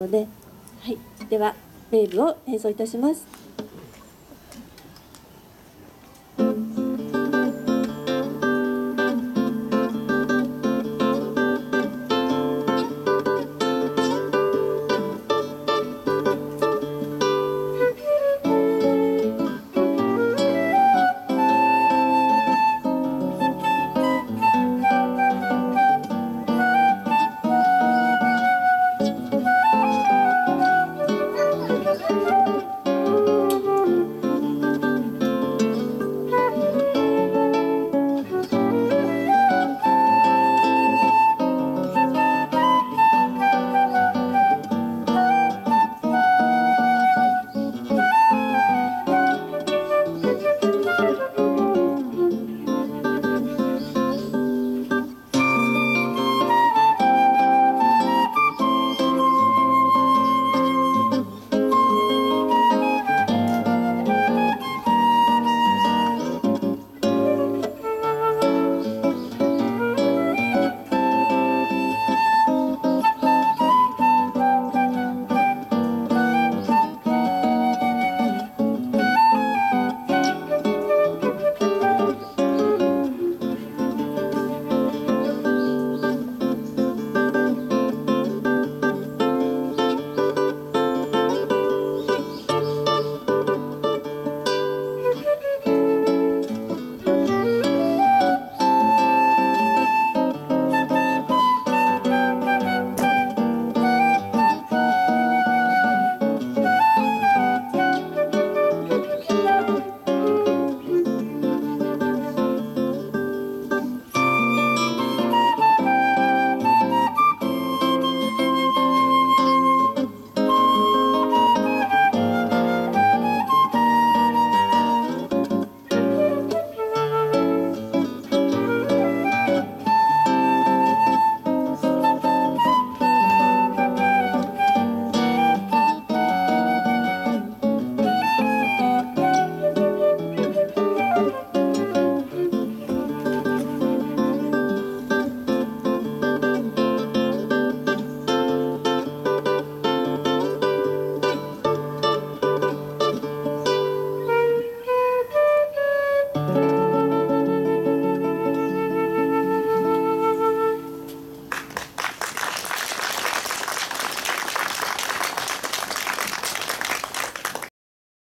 ので、はい、では、ベーブを演奏いたします。